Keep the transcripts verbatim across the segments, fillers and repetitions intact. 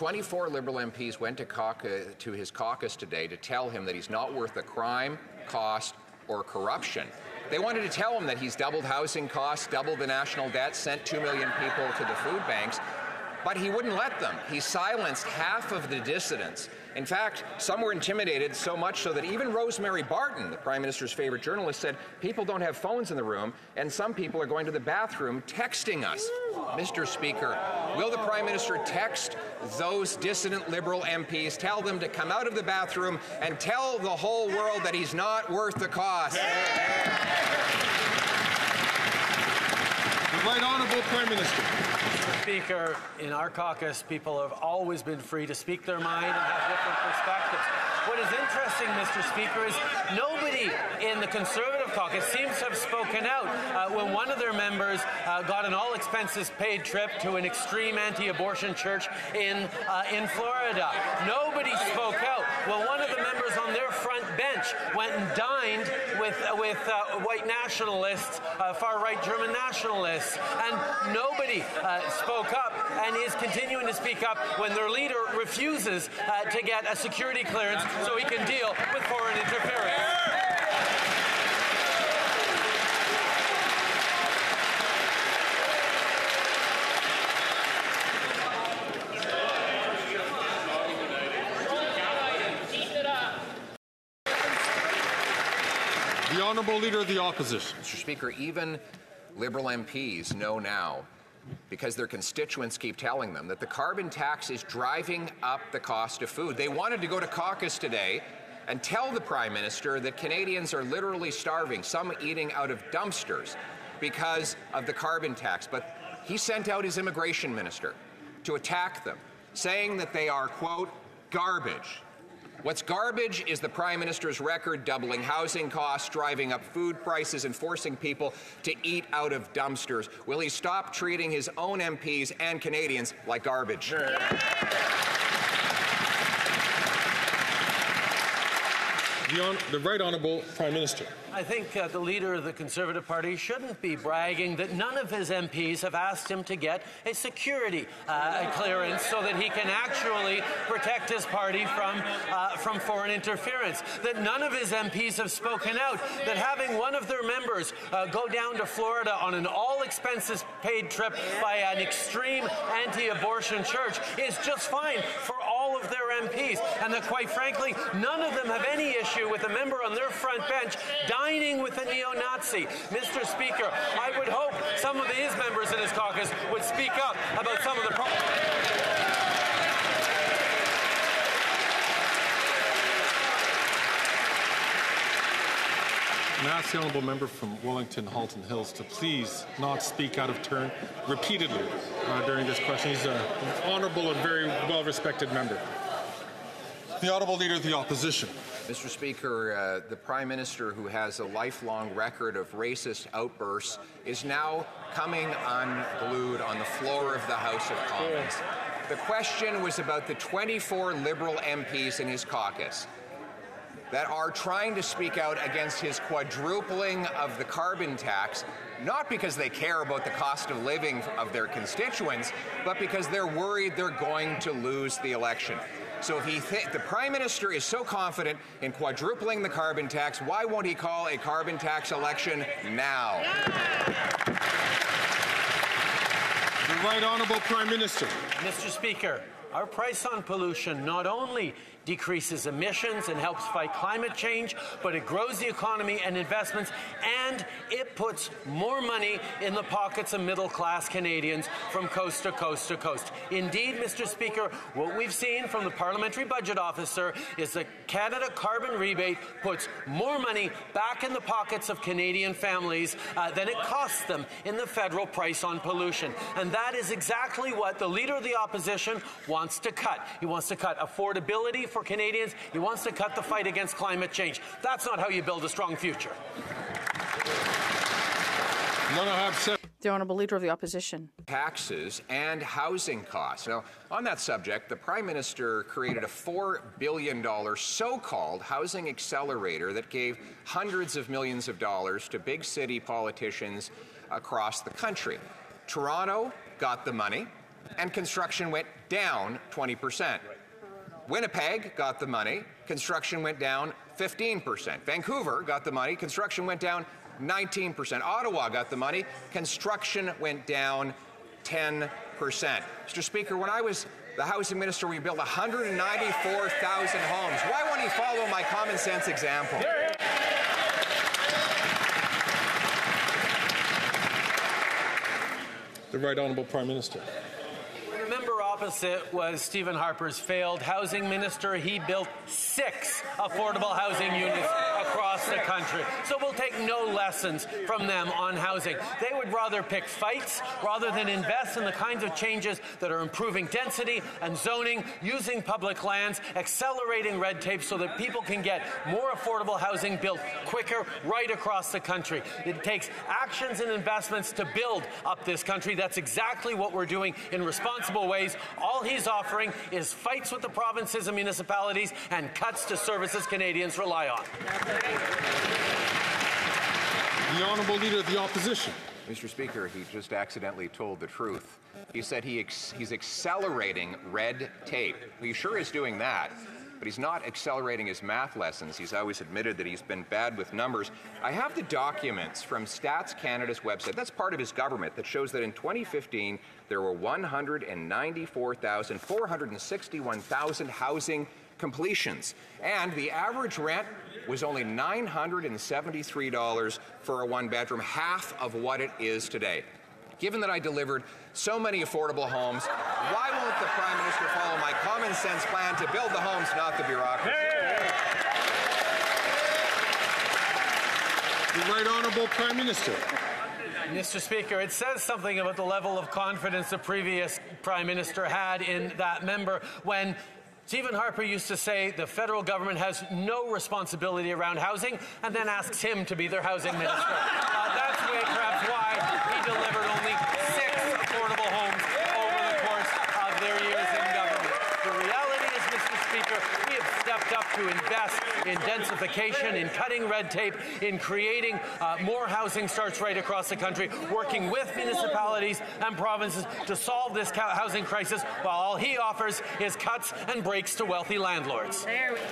twenty-four Liberal M Ps went to, caucus, to his caucus today to tell him that he's not worth the crime, cost, or corruption. They wanted to tell him that he's doubled housing costs, doubled the national debt, sent two million people to the food banks, but he wouldn't let them. He silenced half of the dissidents. In fact, some were intimidated so much so that even Rosemary Barton, the Prime Minister's favorite journalist, said, people don't have phones in the room, and some people are going to the bathroom texting us. Mister Speaker, will the Prime Minister text those dissident Liberal M Ps, tell them to come out of the bathroom and tell the whole world that he's not worth the cost? The Right Honourable Prime Minister. Mister Speaker, in our caucus, people have always been free to speak their mind and have different perspectives. What is interesting, Mister Speaker, is nobody in the Conservative caucus seems to have spoken out uh, when one of their members uh, got an all-expenses-paid trip to an extreme anti-abortion church in, uh, in Florida. Nobody spoke out. Well, one of the members on their front bench went and dined with, with uh, white nationalists, uh, far-right German nationalists, and nobody uh, spoke up and is continuing to speak up when their leader refuses uh, to get a security clearance so he can deal with foreign interference. The Honourable Leader of the Opposition. Mister Speaker, even Liberal M Ps know now, because their constituents keep telling them, that the carbon tax is driving up the cost of food. They wanted to go to caucus today and tell the Prime Minister that Canadians are literally starving, some eating out of dumpsters because of the carbon tax. But he sent out his immigration minister to attack them, saying that they are, quote, garbage. What's garbage is the Prime Minister's record doubling housing costs, driving up food prices, and forcing people to eat out of dumpsters. Will he stop treating his own M Ps and Canadians like garbage? Sure. The, on, the Right Honourable Prime Minister. I think uh, the leader of the Conservative Party shouldn't be bragging that none of his M Ps have asked him to get a security uh, clearance so that he can actually protect his party from, uh, from foreign interference. That none of his M Ps have spoken out. That having one of their members uh, go down to Florida on an all-expenses-paid trip by an extreme anti-abortion church is just fine for all of their M Ps. And that, quite frankly, none of them have any issue with a member on their front bench dining with a neo-Nazi. Mister Speaker, I would hope some of his members in his caucus would speak up about some of the problems. And ask the honourable member from Wellington-Halton Hills to please not speak out of turn repeatedly uh, during this question. He's an honourable and very well-respected member. The Honourable Leader of the Opposition. Mister Speaker, uh, the Prime Minister, who has a lifelong record of racist outbursts, is now coming unglued on the floor of the House of Commons. The question was about the twenty-four Liberal M Ps in his caucus that are trying to speak out against his quadrupling of the carbon tax, not because they care about the cost of living of their constituents, but because they're worried they're going to lose the election. So if he th the Prime Minister is so confident in quadrupling the carbon tax, why won't he call a carbon tax election now? The Right Honourable Prime Minister. Mister Speaker, our price on pollution not only decreases emissions and helps fight climate change, but it grows the economy and investments, and it puts more money in the pockets of middle-class Canadians from coast to coast to coast. Indeed, Mister Speaker, what we've seen from the Parliamentary Budget Officer is that Canada Carbon Rebate puts more money back in the pockets of Canadian families uh, than it costs them in the federal price on pollution. And that is exactly what the Leader of the Opposition wants to cut. He wants to cut affordability for Canadians. He wants to cut the fight against climate change. That's not how you build a strong future. The Honourable Leader of the Opposition. Taxes and housing costs. Now, on that subject, the Prime Minister created a four billion dollar so-called housing accelerator that gave hundreds of millions of dollars to big city politicians across the country. Toronto got the money. and construction went down twenty percent. Winnipeg got the money, construction went down fifteen percent. Vancouver got the money, construction went down nineteen percent. Ottawa got the money, construction went down ten percent. Mister Speaker, when I was the housing minister, we built one hundred ninety-four thousand homes. Why won't he follow my common sense example? Yeah, yeah. The Right Honourable Prime Minister. Remember, opposite was Stephen Harper's failed housing minister. He built six affordable housing units across the country. So we'll take no lessons from them on housing. They would rather pick fights rather than invest in the kinds of changes that are improving density and zoning, using public lands, accelerating red tape so that people can get more affordable housing built quicker right across the country. It takes actions and investments to build up this country. That's exactly what we're doing in responsible ways. All he's offering is fights with the provinces and municipalities and cuts to services Canadians rely on. The Honourable Leader of the Opposition. Mister Speaker, he just accidentally told the truth. He said he ex he's accelerating red tape. Well, he sure is doing that, but he's not accelerating his math lessons. He's always admitted that he's been bad with numbers. I have the documents from Stats Canada's website. That's part of his government that shows that in twenty fifteen, there were one hundred ninety-four thousand four hundred sixty-one housing completions, and the average rent was only nine hundred seventy-three dollars for a one-bedroom, half of what it is today. Given that I delivered so many affordable homes, why won't the Prime Minister follow my common sense plan to build the homes, not the bureaucracy? The Right Honourable Prime Minister. Mister Speaker, it says something about the level of confidence the previous Prime Minister had in that member when Stephen Harper used to say the federal government has no responsibility around housing, and then asks him to be their housing minister. Uh, that's way, perhaps why he delivered only six affordable homes over the course of their years in government. The reality is, Mister Speaker, we have stepped up to invest in densification, in cutting red tape, in creating uh, more housing starts right across the country, working with municipalities and provinces to solve this housing crisis, while all he offers is cuts and breaks to wealthy landlords. There we go.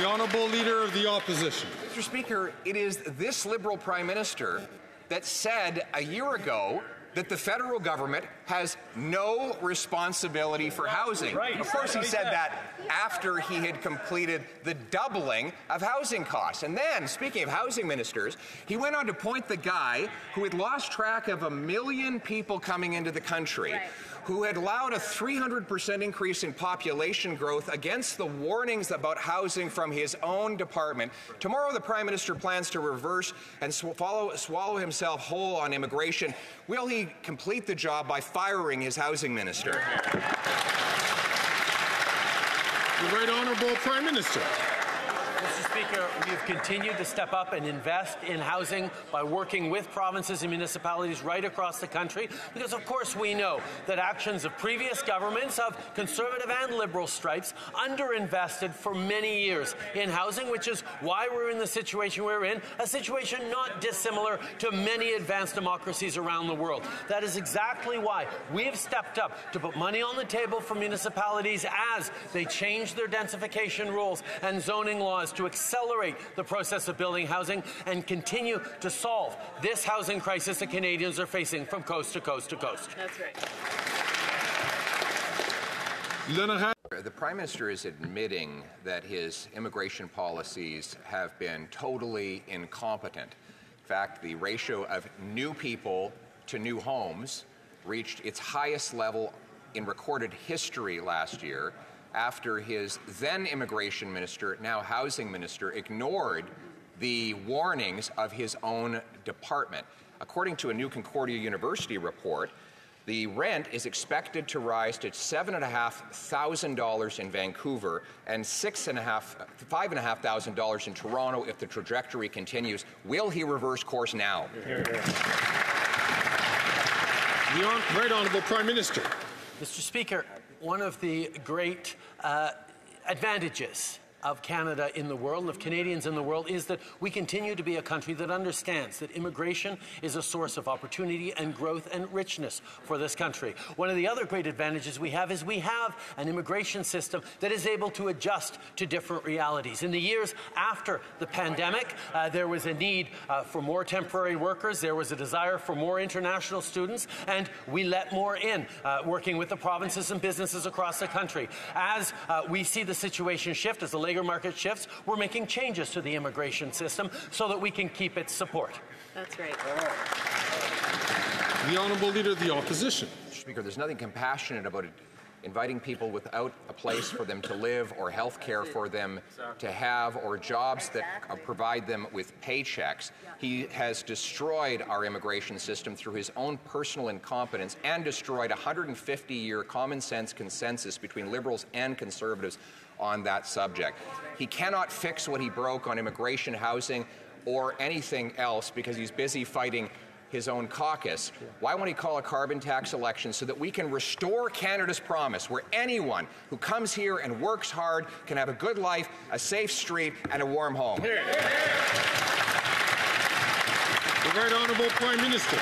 The Honourable Leader of the Opposition. Mister Speaker, it is this Liberal Prime Minister that said a year ago that the federal government has no responsibility for housing. Right. Of course, he said that after he had completed the doubling of housing costs. And then, speaking of housing ministers, he went on to point the guy who had lost track of a million people coming into the country, right, who had allowed a three hundred percent increase in population growth against the warnings about housing from his own department. Tomorrow, the Prime Minister plans to reverse and sw follow, swallow himself whole on immigration. Will he complete the job by firing his housing minister? The Right Honourable Prime Minister. Mister Speaker, we have continued to step up and invest in housing by working with provinces and municipalities right across the country, because of course we know that actions of previous governments of Conservative and Liberal stripes underinvested for many years in housing, which is why we're in the situation we're in, a situation not dissimilar to many advanced democracies around the world. That is exactly why we have stepped up to put money on the table for municipalities as they change their densification rules and zoning laws to accelerate the process of building housing and continue to solve this housing crisis that Canadians are facing from coast to coast to coast. That's right. The Prime Minister is admitting that his immigration policies have been totally incompetent. In fact, the ratio of new people to new homes reached its highest level in recorded history last year, after his then immigration minister, now housing minister, ignored the warnings of his own department. According to a new Concordia University report, the rent is expected to rise to seven thousand five hundred dollars in Vancouver and five thousand five hundred dollars in Toronto if the trajectory continues. Will he reverse course now? Here, here, here. The Right Honourable Prime Minister. Mister Speaker, one of the great uh, advantages of Canada in the world and of Canadians in the world is that we continue to be a country that understands that immigration is a source of opportunity and growth and richness for this country. One of the other great advantages we have is we have an immigration system that is able to adjust to different realities. In the years after the pandemic, uh, there was a need uh, for more temporary workers, there was a desire for more international students, and we let more in, uh, working with the provinces and businesses across the country. As uh, we see the situation shift, as the labor market shifts, we're making changes to the immigration system so that we can keep its support. That's right. The Honourable Leader of the Opposition. Mister Speaker, there's nothing compassionate about it. Inviting people without a place for them to live or health care for them to have or jobs that provide them with paychecks. He has destroyed our immigration system through his own personal incompetence and destroyed a one hundred fifty year common sense consensus between Liberals and Conservatives on that subject. He cannot fix what he broke on immigration, housing, or anything else because he's busy fighting his own caucus. Why won't he call a carbon tax election so that we can restore Canada's promise, where anyone who comes here and works hard can have a good life, a safe street, and a warm home? Here, here, here. The Right Honourable Prime Minister.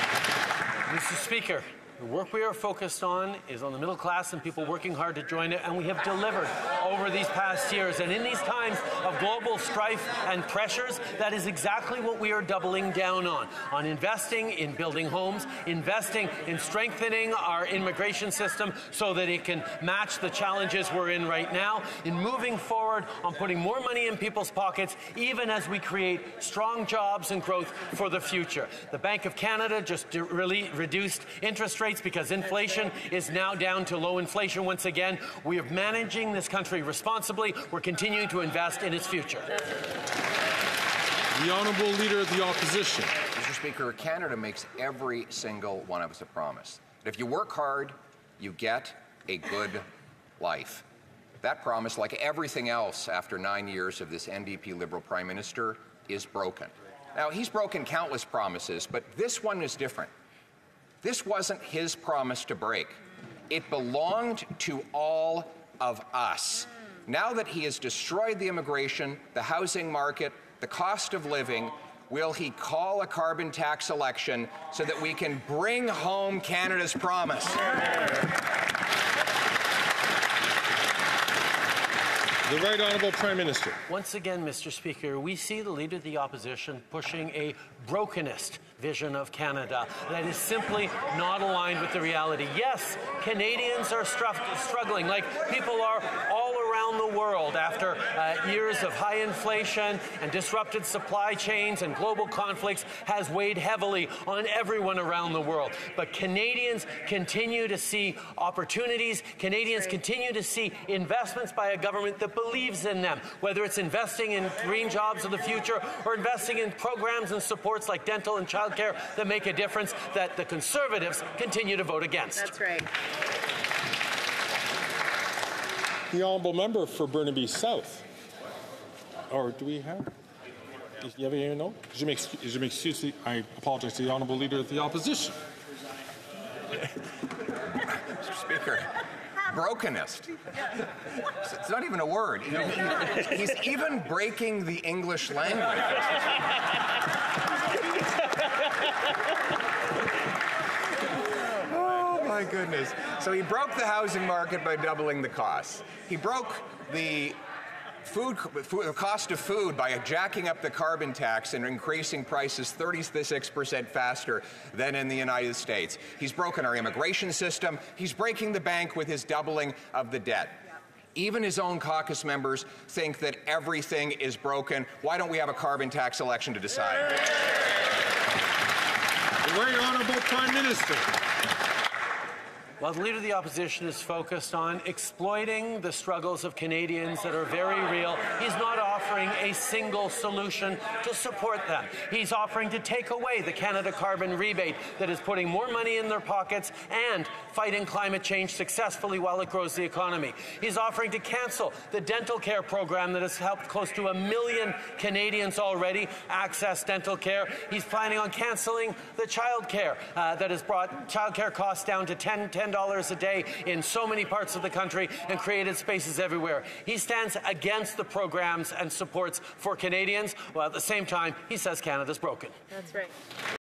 Mister Speaker, the work we are focused on is on the middle class and people working hard to join it, and we have delivered over these past years. And in these times of global strife and pressures, that is exactly what we are doubling down on, on investing in building homes, investing in strengthening our immigration system so that it can match the challenges we're in right now, in moving forward on putting more money in people's pockets, even as we create strong jobs and growth for the future. The Bank of Canada just really reduced interest rates because inflation is now down to low inflation once again. We are managing this country responsibly. We're continuing to invest in its future. The Honourable Leader of the Opposition. Mister Speaker, Canada makes every single one of us a promise that if you work hard, you get a good life. That promise, like everything else after nine years of this N D P Liberal Prime Minister, is broken. Now, he's broken countless promises, but this one is different. This wasn't his promise to break. It belonged to all of us. Now that he has destroyed the immigration, the housing market, the cost of living, will he call a carbon tax election so that we can bring home Canada's promise? The Right Honourable Prime Minister. Once again, Mister Speaker, we see the Leader of the Opposition pushing a brokenist vision of Canada that is simply not aligned with the reality. Yes, Canadians are struggling, like people are all around the world after uh, years of high inflation and disrupted supply chains and global conflicts has weighed heavily on everyone around the world. But Canadians continue to see opportunities. Canadians continue to see investments by a government that believes in them, whether it's investing in green jobs of the future or investing in programs and supports like dental and child care that make a difference that the Conservatives continue to vote against. That's right. The Honourable Member for Burnaby South. Or do we have? Do you have any note? Is there an excuse? I apologize to the Honourable Leader of the Opposition. Mister Speaker. Brokenist. It's not even a word. He, he, he's even breaking the English language. Oh, my goodness. So he broke the housing market by doubling the costs. He broke the Food, food, cost of food by jacking up the carbon tax and increasing prices thirty-six percent faster than in the United States. He's broken our immigration system. He's breaking the bank with his doubling of the debt. Even his own caucus members think that everything is broken. Why don't we have a carbon tax election to decide? The Right Honourable Prime Minister. While the Leader of the Opposition is focused on exploiting the struggles of Canadians that are very real, he's not offering offering a single solution to support them. He's offering to take away the Canada carbon rebate that is putting more money in their pockets and fighting climate change successfully while it grows the economy. He's offering to cancel the dental care program that has helped close to a million Canadians already access dental care. He's planning on canceling the child care uh, that has brought child care costs down to ten dollars a day in so many parts of the country and created spaces everywhere. He stands against the programs and supports for Canadians, while at the same time he says Canada's broken. That's right.